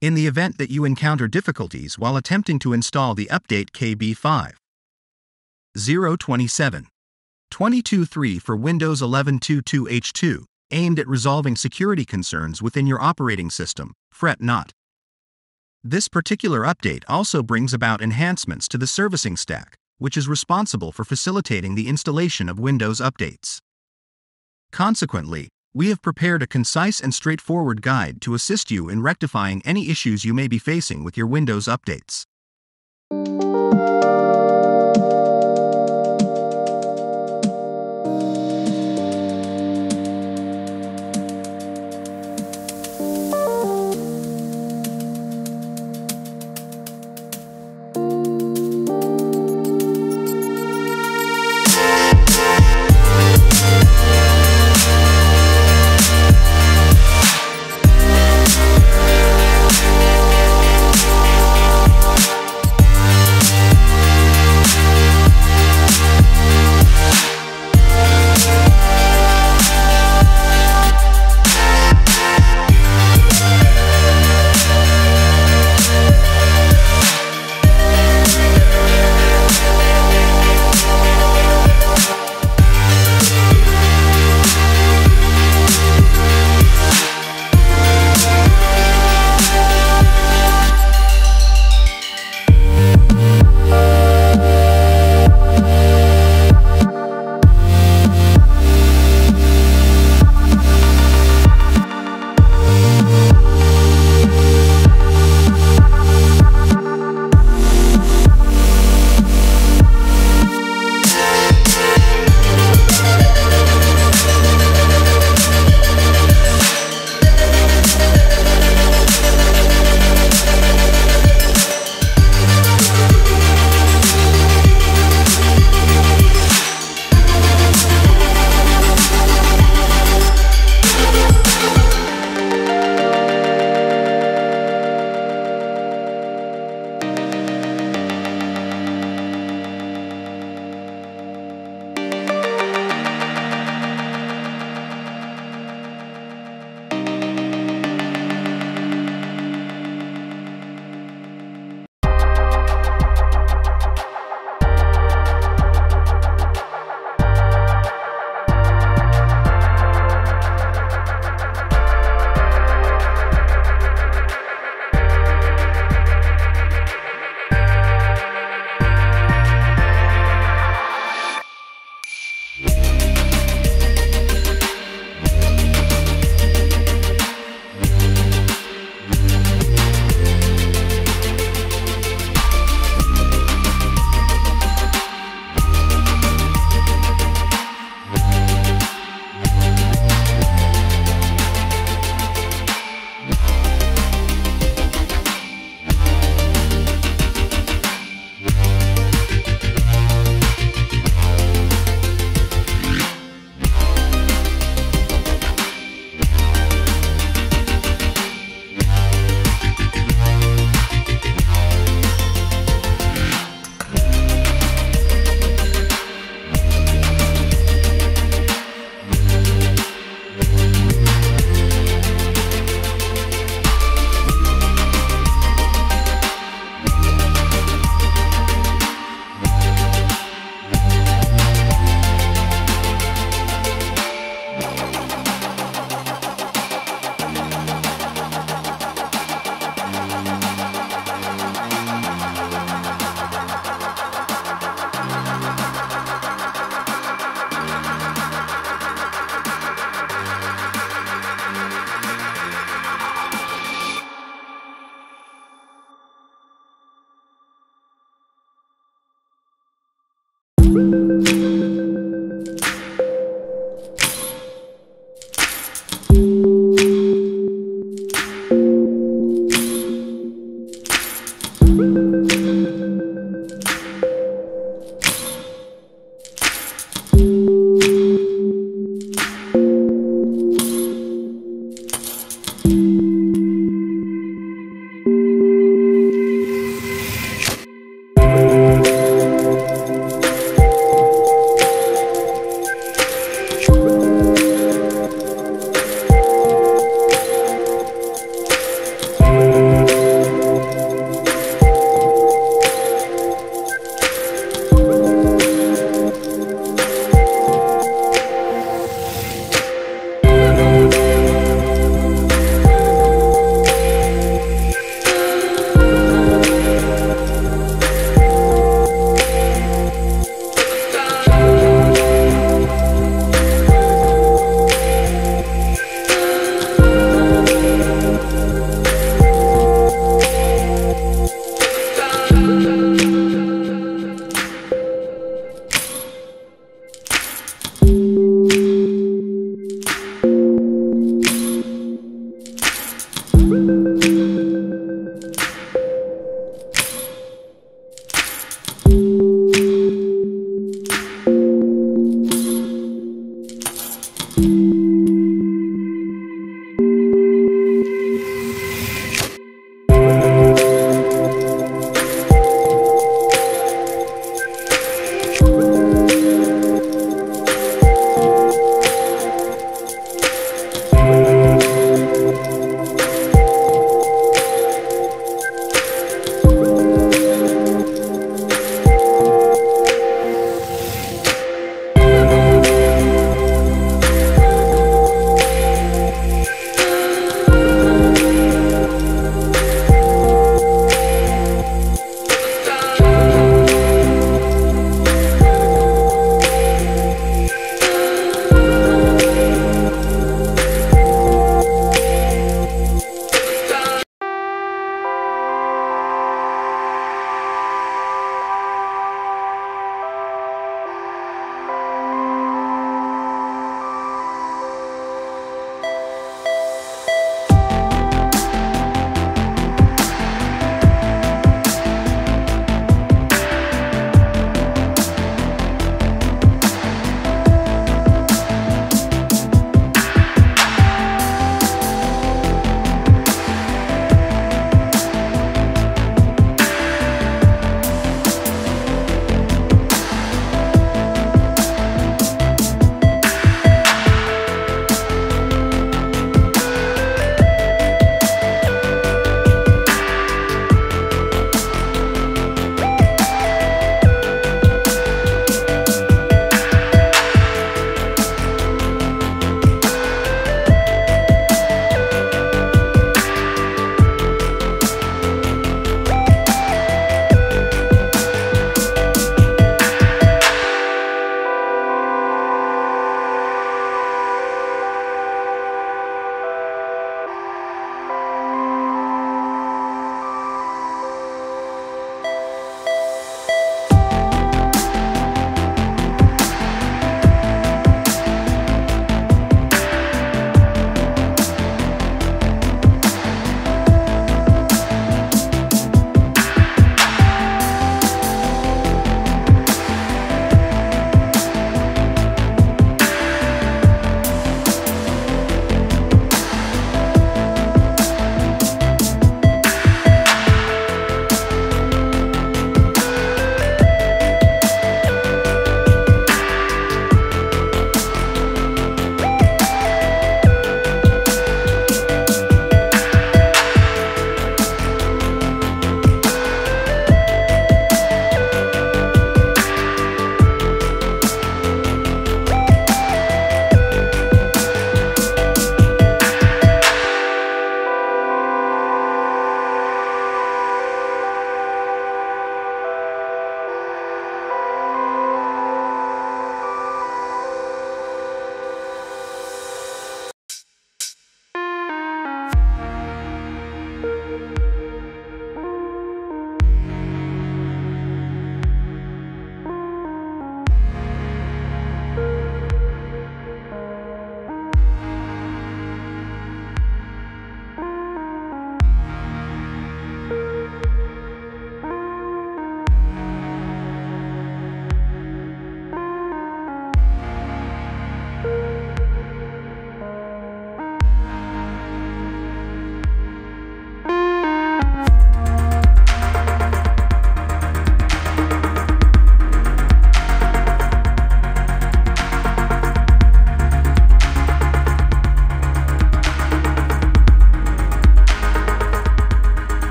in the event that you encounter difficulties while attempting to install the update KB5027223 for Windows 11 22H2, aimed at resolving security concerns within your operating system. Fret not. This particular update also brings about enhancements to the servicing stack, which is responsible for facilitating the installation of Windows updates. Consequently, we have prepared a concise and straightforward guide to assist you in rectifying any issues you may be facing with your Windows updates.